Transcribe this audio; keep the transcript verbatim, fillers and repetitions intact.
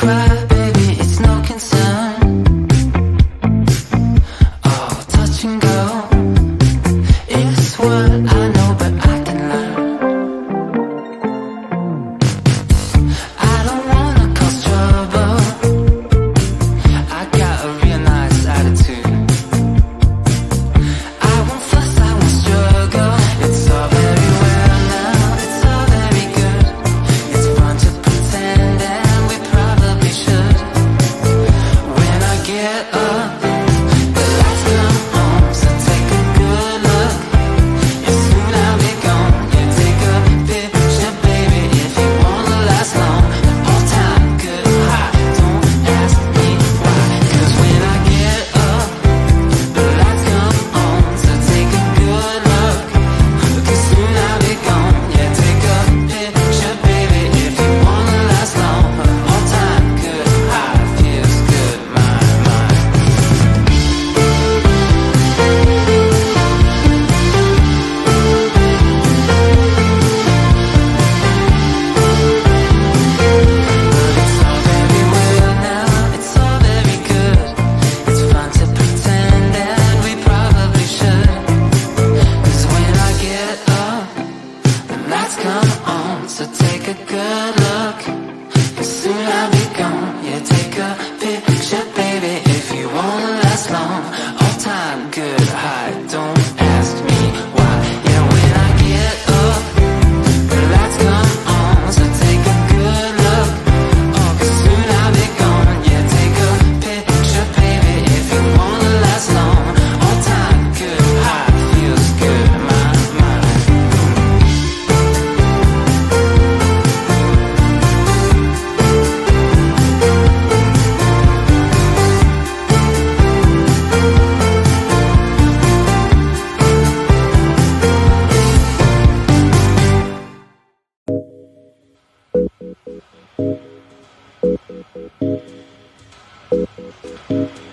cry, baby, it's no concern. Oh, touch and go is what I know, but I can learn. I don't wanna cause trouble, I got a real nice attitude. I won't fuss, I won't struggle. It's all very well now, it's all very good. It's fun to pretend and we probably should. When I get up, so take a good look, 'cause soon I'll be gone. Yeah, take a picture, baby, if you wanna last long. All time good, high, don't ask me why. Yeah, when I get up, the lights come on, so take a good look. Oh, 'cause soon I'll be gone. Yeah, take a picture, baby, if you wanna last long. All time good, high, feels good, my mind. Thank you.